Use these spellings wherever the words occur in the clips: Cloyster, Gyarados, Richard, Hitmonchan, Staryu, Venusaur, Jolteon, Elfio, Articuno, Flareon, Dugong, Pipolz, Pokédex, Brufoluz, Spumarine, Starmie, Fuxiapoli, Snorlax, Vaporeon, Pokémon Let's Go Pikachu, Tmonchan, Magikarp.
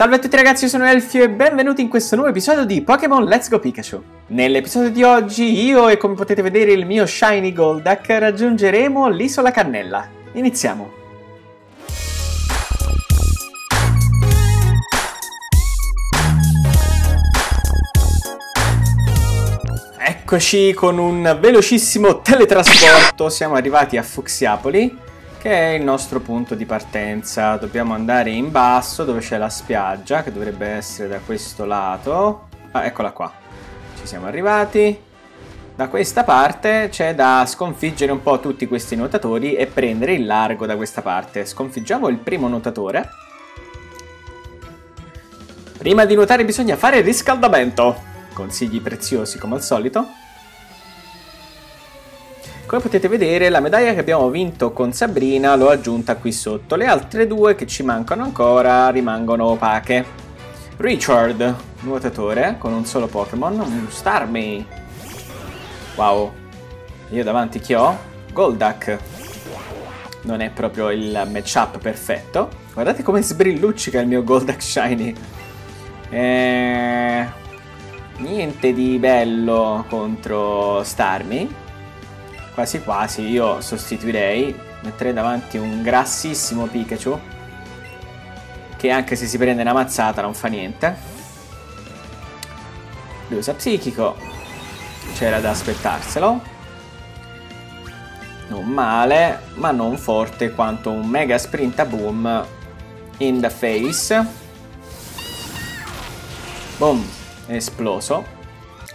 Salve a tutti ragazzi, io sono Elfio e benvenuti in questo nuovo episodio di Pokémon Let's Go Pikachu. Nell'episodio di oggi io e, come potete vedere, il mio Shiny Golduck raggiungeremo l'isola Cannella. Iniziamo! Eccoci con un velocissimo teletrasporto, siamo arrivati a Fuxiapoli, che è il nostro punto di partenza. Dobbiamo andare in basso dove c'è la spiaggia, che dovrebbe essere da questo lato. Ah, eccola qua. Ci siamo arrivati. Da questa parte c'è da sconfiggere un po' tutti questi nuotatori e prendere il largo da questa parte. Sconfiggiamo il primo nuotatore. Prima di nuotare bisogna fare riscaldamento. Consigli preziosi come al solito. Come potete vedere, la medaglia che abbiamo vinto con Sabrina l'ho aggiunta qui sotto. Le altre due che ci mancano ancora rimangono opache. Richard, nuotatore con un solo Pokémon, un Starmie. Wow. Io davanti chi ho? Golduck. Non è proprio il matchup perfetto. Guardate come sbrilluccica il mio Golduck Shiny. Niente di bello contro Starmie. Quasi quasi io sostituirei, metterei davanti un grassissimo Pikachu che, anche se si prende una mazzata, non fa niente. Lui usa psichico, c'era da aspettarselo. Non male, ma non forte quanto un mega sprint a boom in the face. Boom, esploso.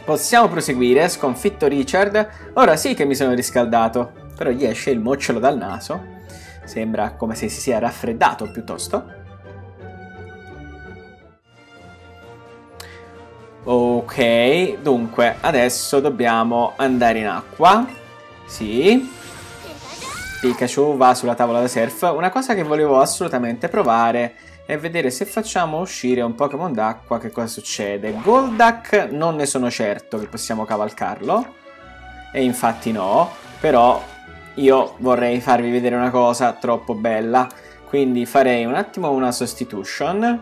Possiamo proseguire, sconfitto Richard. Ora sì che mi sono riscaldato, però gli esce il mocciolo dal naso. Sembra come se si sia raffreddato piuttosto. Ok, dunque, adesso dobbiamo andare in acqua. Sì. Pikachu va sulla tavola da surf. Una cosa che volevo assolutamente provare e vedere se facciamo uscire un Pokémon d'acqua, che cosa succede. Golduck non ne sono certo che possiamo cavalcarlo, e infatti no, però io vorrei farvi vedere una cosa troppo bella, quindi farei un attimo una substitution.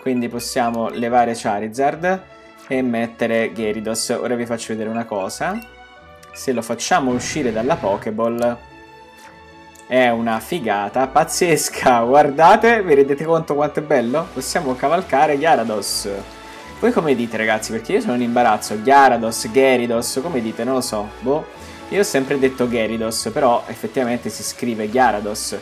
Quindi possiamo levare Charizard e mettere Gyarados. Ora vi faccio vedere una cosa: se lo facciamo uscire dalla Pokéball è una figata pazzesca. Guardate, vi rendete conto quanto è bello? Possiamo cavalcare Gyarados. Voi come dite, ragazzi? Perché io sono in imbarazzo. Gyarados, Gyarados, come dite? Non lo so. Boh, io ho sempre detto Gyarados, però effettivamente si scrive Gyarados.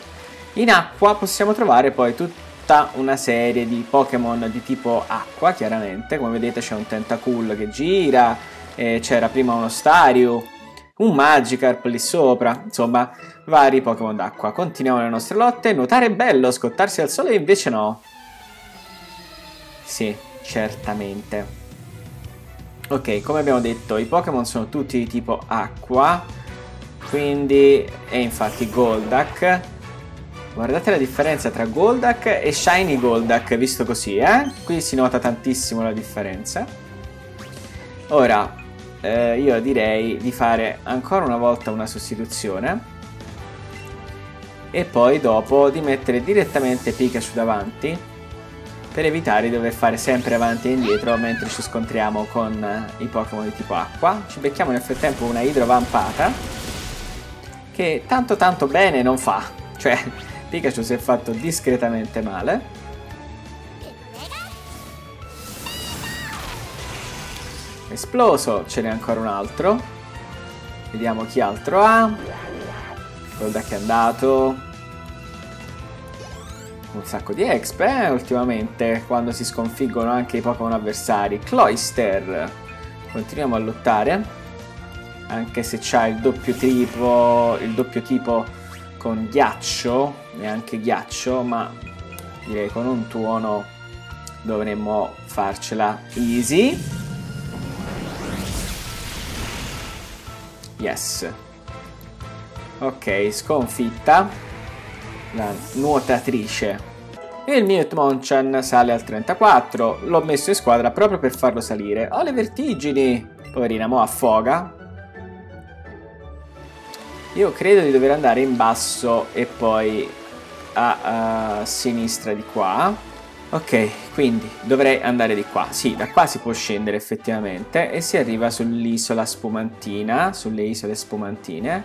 In acqua possiamo trovare poi tutta una serie di Pokémon di tipo acqua, chiaramente. Come vedete c'è un Tentacool che gira, c'era prima uno Staryu, un Magikarp lì sopra, insomma, vari Pokémon d'acqua. Continuiamo le nostre lotte. Nuotare è bello, scottarsi al sole invece no. Sì, certamente. Ok, come abbiamo detto, i Pokémon sono tutti di tipo acqua, quindi è infatti Golduck. Guardate la differenza tra Golduck e Shiny Golduck, visto così, eh? Qui si nota tantissimo la differenza. Ora, io direi di fare ancora una volta una sostituzione e poi dopo di mettere direttamente Pikachu davanti per evitare di dover fare sempre avanti e indietro mentre ci scontriamo con i Pokémon di tipo acqua. Ci becchiamo nel frattempo una idrovampata che tanto bene non fa, cioè Pikachu si è fatto discretamente male. Esploso, ce n'è ancora un altro. Vediamo chi altro ha. Golduck è andato. Un sacco di exp, ultimamente, quando si sconfiggono anche i Pokémon avversari. Cloyster. Continuiamo a lottare, anche se c'ha il doppio tipo con ghiaccio, neanche ghiaccio, ma direi con un tuono dovremmo farcela easy. Yes. Ok, sconfitta la nuotatrice. Il mio Tmonchan sale al 34. L'ho messo in squadra proprio per farlo salire. Ho le vertigini. Poverina, mo affoga. Io credo di dover andare in basso e poi a sinistra di qua. Ok, quindi dovrei andare di qua. Sì, da qua si può scendere effettivamente e si arriva sull'isola spumantina, sulle isole spumantine.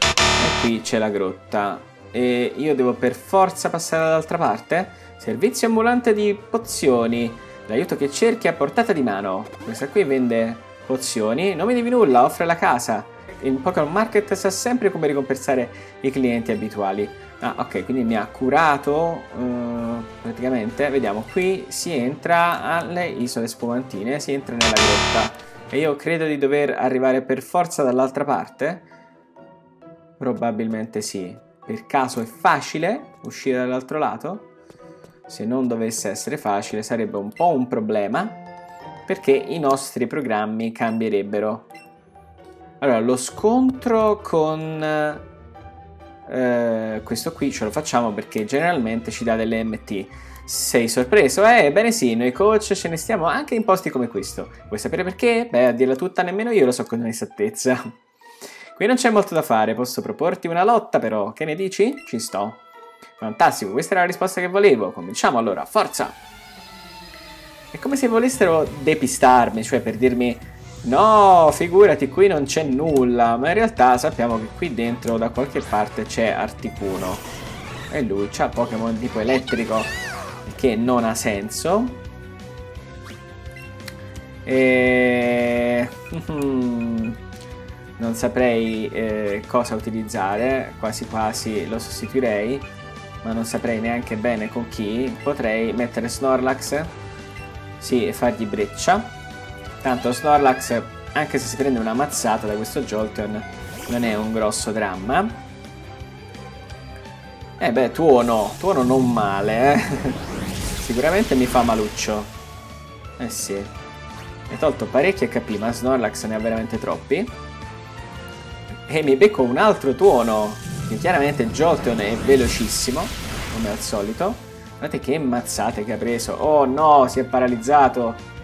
E qui c'è la grotta. E io devo per forza passare dall'altra parte? Servizio ambulante di pozioni. L'aiuto che cerchi a portata di mano. Questa qui vende pozioni. Non mi devi nulla, offre la casa. Il Pokémon Market sa sempre come ricompensare i clienti abituali. Ah, ok, quindi mi ha curato praticamente. Vediamo, qui si entra alle isole spumantine, si entra nella grotta e io credo di dover arrivare per forza dall'altra parte. Probabilmente sì. Per caso è facile uscire dall'altro lato? Se non dovesse essere facile sarebbe un po' un problema, perché i nostri programmi cambierebbero. Allora, lo scontro con... questo qui ce lo facciamo perché generalmente ci dà delle MT. Sei sorpreso? Bene sì, noi coach ce ne stiamo anche in posti come questo. Vuoi sapere perché? Beh, a dirla tutta nemmeno io lo so con esattezza. Qui non c'è molto da fare, posso proporti una lotta però, che ne dici? Ci sto. Fantastico, questa era la risposta che volevo. Cominciamo allora, forza! È come se volessero depistarmi, cioè per dirmi: no, figurati, qui non c'è nulla. Ma in realtà sappiamo che qui dentro da qualche parte c'è Articuno. E lui c'ha Pokémon tipo elettrico, che non ha senso. E... non saprei cosa utilizzare. Quasi quasi lo sostituirei, ma non saprei neanche bene con chi. Potrei mettere Snorlax, sì, e fargli breccia. Tanto Snorlax, anche se si prende una mazzata da questo Jolteon, non è un grosso dramma. Eh beh, tuono non male, eh. Sicuramente mi fa maluccio. Eh sì. Mi ha tolto parecchi HP, ma Snorlax ne ha veramente troppi. E mi becco un altro tuono, che chiaramente Jolteon è velocissimo, come al solito. Guardate che mazzate che ha preso. Oh no, si è paralizzato.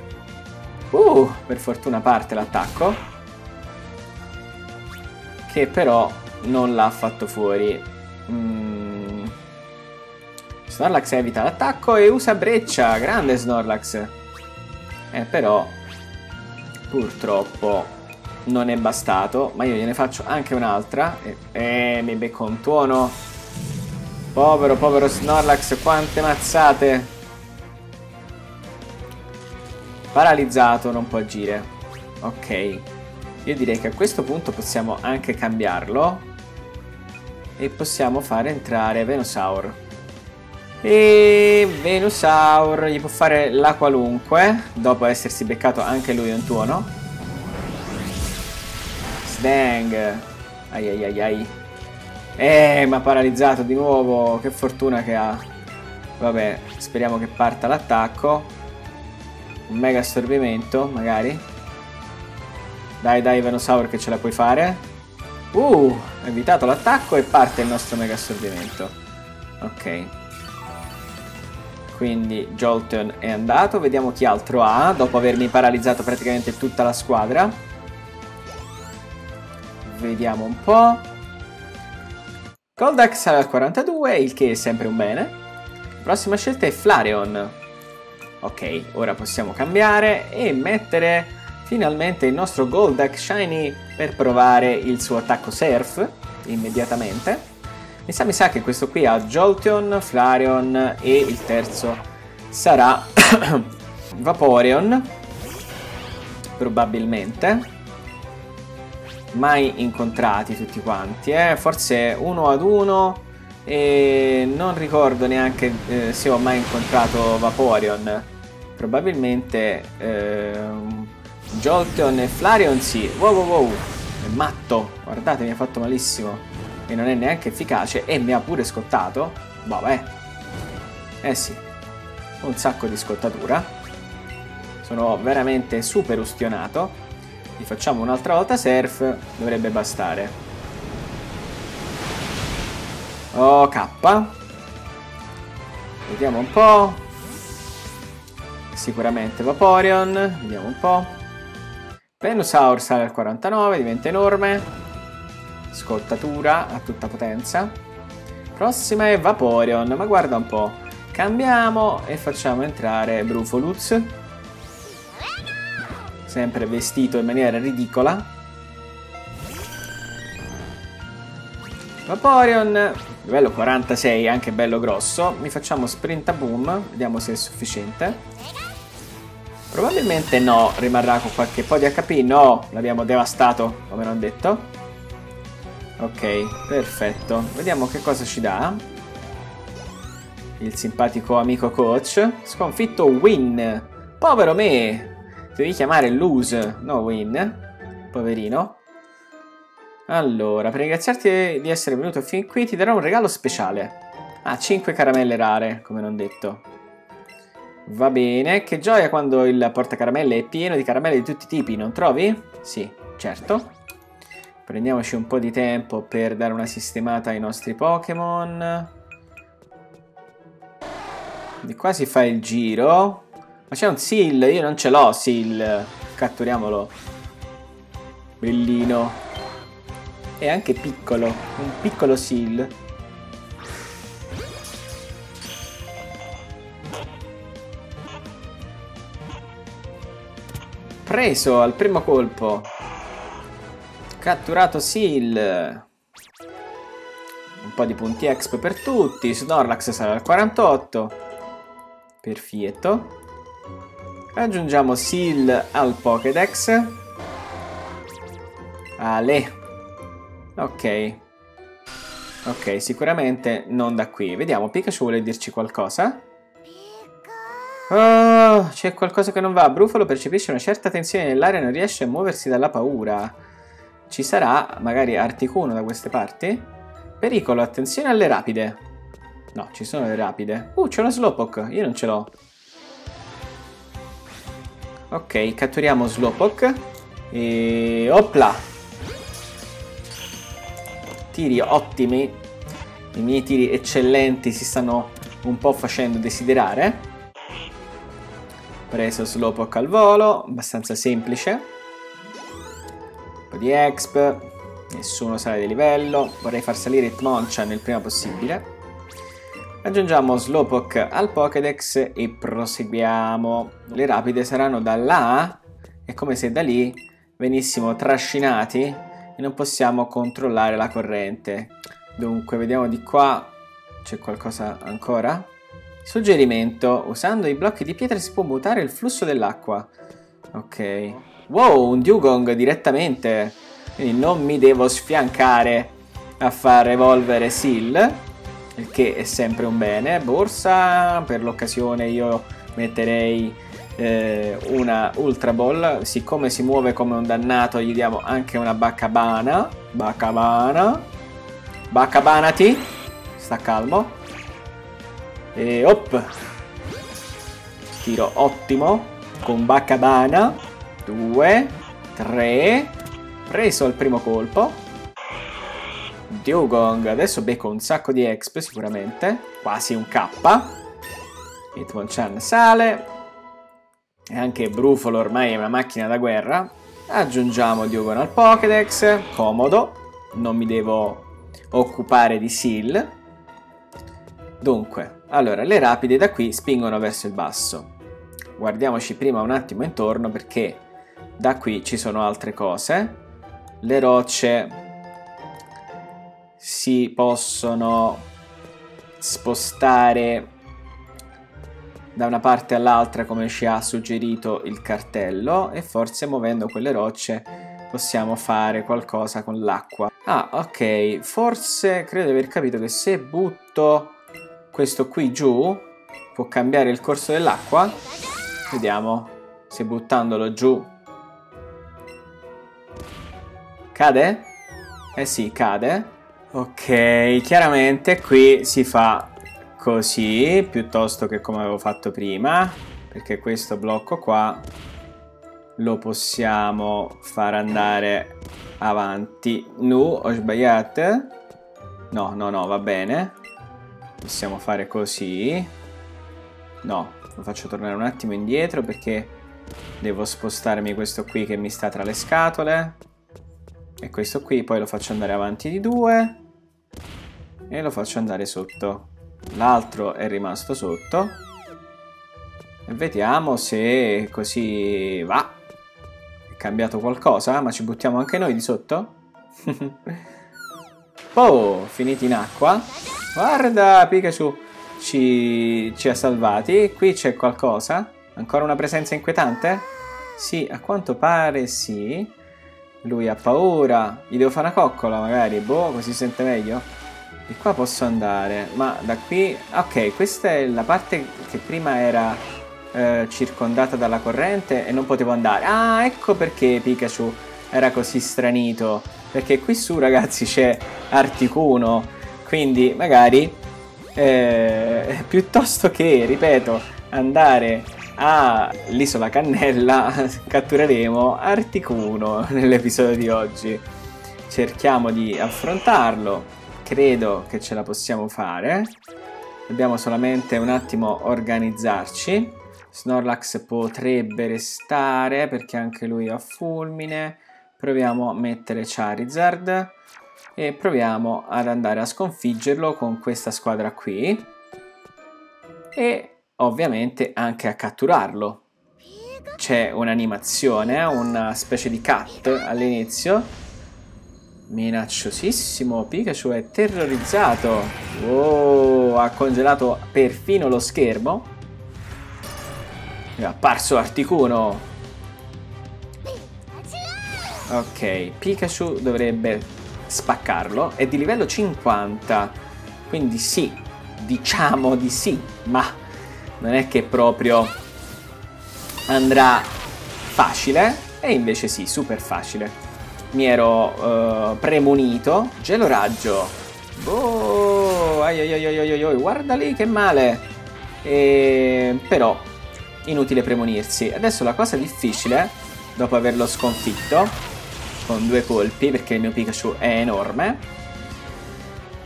Per fortuna parte l'attacco, che però non l'ha fatto fuori. Snorlax evita l'attacco e usa breccia. Grande Snorlax. Però purtroppo non è bastato. Ma io gliene faccio anche un'altra. Mi becco un tuono. Povero Snorlax, quante mazzate. Paralizzato, non può agire. Ok, io direi che a questo punto possiamo anche cambiarlo e possiamo fare entrare Venusaur. E Venusaur gli può fare la qualunque, dopo essersi beccato anche lui un tuono. Sdang. Ai ai ai ai. Ma paralizzato di nuovo. Che fortuna che ha. Vabbè, speriamo che parta l'attacco. Un mega assorbimento, magari. Dai, Venusaur, che ce la puoi fare. Ha evitato l'attacco e parte il nostro mega assorbimento. Ok. Quindi Jolteon è andato. Vediamo chi altro ha, dopo avermi paralizzato praticamente tutta la squadra. Vediamo un po'. Golduck sale al 42, il che è sempre un bene. La prossima scelta è Flareon. Ok, ora possiamo cambiare e mettere finalmente il nostro Golduck Shiny per provare il suo attacco Surf immediatamente. Mi sa che questo qui ha Jolteon, Flareon e il terzo sarà Vaporeon, probabilmente. Mai incontrati tutti quanti, forse uno ad uno, e non ricordo neanche se ho mai incontrato Vaporeon. Probabilmente Jolteon e Flareon sì. Wow, è matto. Guardate, mi ha fatto malissimo. E non è neanche efficace. E mi ha pure scottato. Vabbè. Eh sì. Un sacco di scottatura. Sono veramente super ustionato. Gli facciamo un'altra volta Surf. Dovrebbe bastare. Oh, K. Vediamo un po'. Sicuramente Vaporeon. Vediamo un po'. Venusaur sale al 49, diventa enorme. Scottatura a tutta potenza. Prossima è Vaporeon, ma guarda un po'. Cambiamo e facciamo entrare Brufoluz, sempre vestito in maniera ridicola. Vaporeon, livello 46, anche bello grosso. Mi facciamo Sprintaboom, vediamo se è sufficiente. Probabilmente no, rimarrà con qualche po' di HP. No, l'abbiamo devastato, come non detto. Ok, perfetto. Vediamo che cosa ci dà il simpatico amico coach. Sconfitto Win. Povero me. Devi chiamare Lose, no Win. Poverino. Allora, per ringraziarti di essere venuto fin qui ti darò un regalo speciale. Ah, 5 caramelle rare, come non detto. Va bene, che gioia quando il portacaramelle è pieno di caramelle di tutti i tipi, non trovi? Sì, certo. Prendiamoci un po' di tempo per dare una sistemata ai nostri Pokémon. Di qua si fa il giro. Ma c'è un Seel, io non ce l'ho Seel. Catturiamolo. Bellino. E anche piccolo, un piccolo Seel. Preso al primo colpo. Catturato Seel. Un po' di punti exp per tutti. Snorlax sarà al 48. Perfetto. Aggiungiamo Seel al Pokédex. Ale. Ok. Ok, sicuramente non da qui. Vediamo, Pikachu vuole dirci qualcosa. Oh, c'è qualcosa che non va. Brufalo percepisce una certa tensione nell'aria e non riesce a muoversi dalla paura. Ci sarà magari Articuno da queste parti? Pericolo, attenzione alle rapide. No, ci sono le rapide. C'è uno Slowpoke, io non ce l'ho. Ok, catturiamo Slowpoke. E... opla! Tiri ottimi. I miei tiri eccellenti si stanno un po' facendo desiderare. Preso Slowpoke al volo, abbastanza semplice. Un po' di exp, nessuno sale di livello. Vorrei far salire Tmonchan il prima possibile. Aggiungiamo Slowpoke al Pokédex e proseguiamo. Le rapide saranno da là, è come se da lì venissimo trascinati e non possiamo controllare la corrente. Dunque, vediamo di qua, c'è qualcosa ancora? Suggerimento, usando i blocchi di pietra si può mutare il flusso dell'acqua. Ok. Wow, un Dugong direttamente. Quindi non mi devo sfiancare a far evolvere Seel, il che è sempre un bene. Borsa, per l'occasione io metterei una Ultra Ball. Siccome si muove come un dannato gli diamo anche una Baccabana. Baccabana. Baccabanati. Sta calmo. E op! Tiro ottimo con Baccabana. 2, 3. Preso al primo colpo. Dugong. Adesso becco un sacco di exp sicuramente. Quasi un K. Hitmonchan sale. E anche Brufalo ormai è una macchina da guerra. Aggiungiamo Dugong al Pokédex. Comodo. Non mi devo occupare di Seel. Dunque, allora, le rapide da qui spingono verso il basso. Guardiamoci prima un attimo intorno perché da qui ci sono altre cose. Le rocce si possono spostare da una parte all'altra come ci ha suggerito il cartello e forse muovendo quelle rocce possiamo fare qualcosa con l'acqua. Ah, ok, forse credo di aver capito che se butto... questo qui giù può cambiare il corso dell'acqua. Vediamo se buttandolo giù cade? Eh sì, cade. Ok, chiaramente qui si fa così piuttosto che come avevo fatto prima, perché questo blocco qua lo possiamo far andare avanti. No, ho sbagliato. No, no, no, va bene. Possiamo fare così. No, lo faccio tornare un attimo indietro perché devo spostarmi questo qui che mi sta tra le scatole. E questo qui poi lo faccio andare avanti di 2. E lo faccio andare sotto. l'altro è rimasto sotto e vediamo se così va. È cambiato qualcosa, ma ci buttiamo anche noi di sotto? Oh, finiti in acqua. Guarda, Pikachu ci ha salvati. Qui c'è qualcosa. Ancora una presenza inquietante? Sì, a quanto pare sì. Lui ha paura. Gli devo fare una coccola magari, boh, così si sente meglio. Di qua posso andare, ma da qui... Ok, questa è la parte che prima era circondata dalla corrente e non potevo andare. Ah, ecco perché Pikachu era così stranito. Perché qui su, ragazzi, c'è Articuno. Quindi magari piuttosto che, ripeto, andare... Ah, l'isola Cannella cattureremo Articuno nell'episodio di oggi. Cerchiamo di affrontarlo. Credo che ce la possiamo fare. Dobbiamo solamente un attimo organizzarci. Snorlax potrebbe restare perché anche lui ha fulmine. Proviamo a mettere Charizard e proviamo ad andare a sconfiggerlo con questa squadra qui. E... ovviamente anche a catturarlo. C'è un'animazione, una specie di cut all'inizio. Minacciosissimo, Pikachu è terrorizzato. Wow, ha congelato perfino lo schermo. È apparso Articuno. Ok, Pikachu dovrebbe spaccarlo. È di livello 50, quindi sì, diciamo di sì, ma non è che proprio andrà facile, e invece sì, super facile. Mi ero premunito. Geloraggio. Boh, ai ai ai ai ai, guarda lì che male. Però inutile premunirsi. Adesso la cosa difficile, dopo averlo sconfitto con due colpi, perché il mio Pikachu è enorme,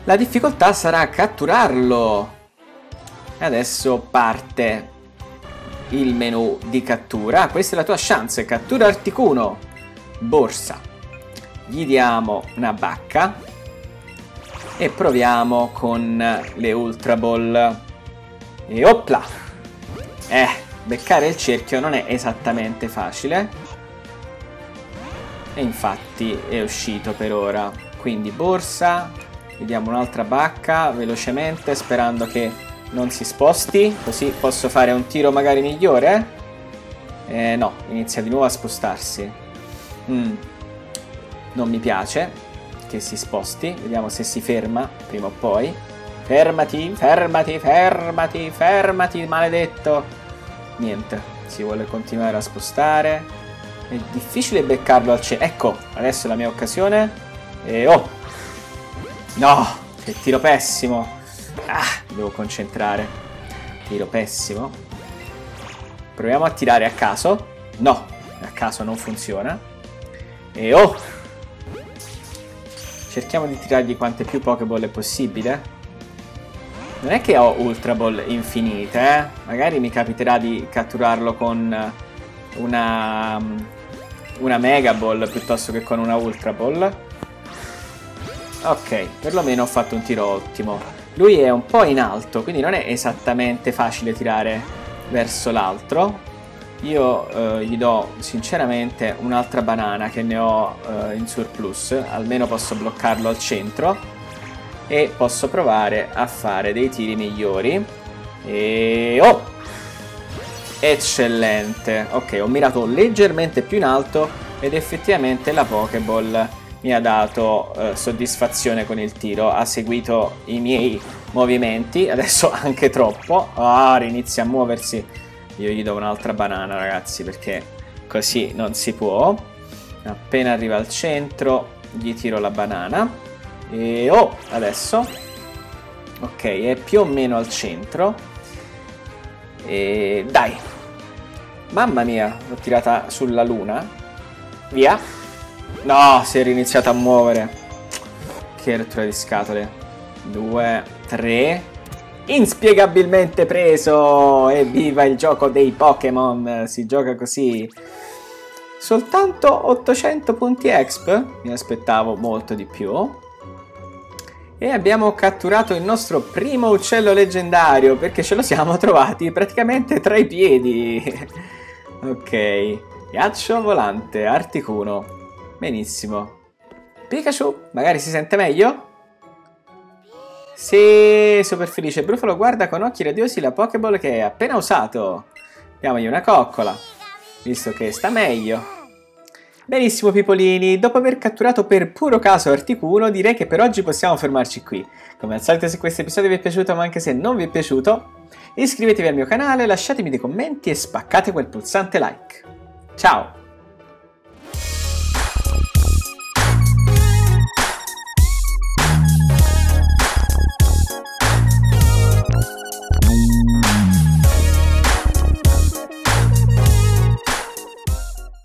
la difficoltà sarà catturarlo. E adesso parte il menu di cattura. Questa è la tua chance, cattura Articuno. Borsa. Gli diamo una bacca e proviamo con le Ultra Ball. E opla! Beccare il cerchio non è esattamente facile. E infatti è uscito per ora. Quindi borsa, gli diamo un'altra bacca velocemente sperando che non si sposti, così posso fare un tiro magari migliore. No, inizia di nuovo a spostarsi. Non mi piace che si sposti. Vediamo se si ferma prima o poi. Fermati, fermati, fermati, fermati, maledetto. Niente, si vuole continuare a spostare. È difficile beccarlo al centro. Ecco, adesso è la mia occasione. E oh! No, che tiro pessimo. Ah, devo concentrare. Tiro pessimo. Proviamo a tirare a caso. No, a caso non funziona. E oh! Cerchiamo di tirargli quante più Pokéball è possibile. Non è che ho Ultra Ball infinite, eh? Magari mi capiterà di catturarlo con una Mega Ball piuttosto che con una Ultra Ball. Ok, perlomeno ho fatto un tiro ottimo. Lui è un po' in alto, quindi non è esattamente facile tirare verso l'altro. Io gli do sinceramente un'altra banana che ne ho in surplus. Almeno posso bloccarlo al centro e posso provare a fare dei tiri migliori. E... oh! Eccellente! Ok, ho mirato leggermente più in alto ed effettivamente la Pokéball mi ha dato soddisfazione con il tiro, ha seguito i miei movimenti, adesso anche troppo. Ah, inizia a muoversi. Io gli do un'altra banana, ragazzi, perché così non si può. Appena arriva al centro gli tiro la banana. E oh, adesso ok, è più o meno al centro. E dai, mamma mia, l'ho tirata sulla luna. Via. No, si è riniziato a muovere. Che rottura di scatole. 2, 3. Inspiegabilmente preso. Evviva il gioco dei Pokémon. Si gioca così. Soltanto 800 punti exp. Mi aspettavo molto di più. E abbiamo catturato il nostro primo uccello leggendario, perché ce lo siamo trovati praticamente tra i piedi. Ok, ghiaccio volante, Articuno. Benissimo. Pikachu, magari si sente meglio? Sì, super felice. Brufalo guarda con occhi radiosi la Pokéball che hai appena usato. Diamogli una coccola, visto che sta meglio. Benissimo Pipolini, dopo aver catturato per puro caso Articuno, direi che per oggi possiamo fermarci qui. Come al solito, se questo episodio vi è piaciuto, ma anche se non vi è piaciuto, iscrivetevi al mio canale, lasciatemi dei commenti e spaccate quel pulsante like. Ciao!